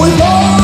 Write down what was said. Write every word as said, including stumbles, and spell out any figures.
with all